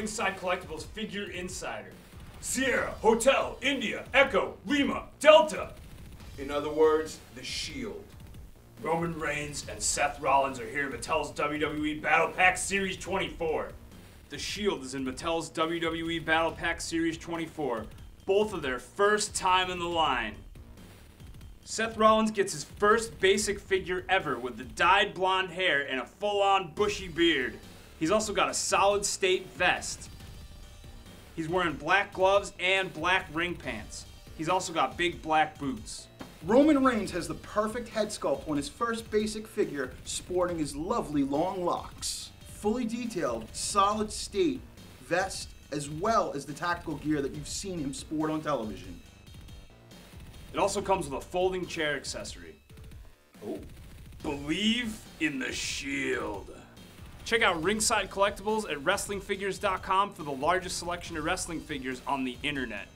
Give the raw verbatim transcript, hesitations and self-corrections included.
Ringside Collectibles Figure Insider. Sierra Hotel India Echo Lima Delta. In other words, The Shield. Roman Reigns and Seth Rollins are here in Mattel's W W E Battle Pack Series twenty-four. The Shield is in Mattel's W W E Battle Pack Series twenty-four, both of their first time in the line. Seth Rollins gets his first basic figure ever with the dyed blonde hair and a full-on bushy beard. He's also got a solid state vest. He's wearing black gloves and black ring pants. He's also got big black boots. Roman Reigns has the perfect head sculpt on his first basic figure, sporting his lovely long locks. Fully detailed, solid state vest, as well as the tactical gear that you've seen him sport on television. It also comes with a folding chair accessory. Oh. Believe in the Shield. Check out Ringside Collectibles at wrestling figures dot com for the largest selection of wrestling figures on the internet.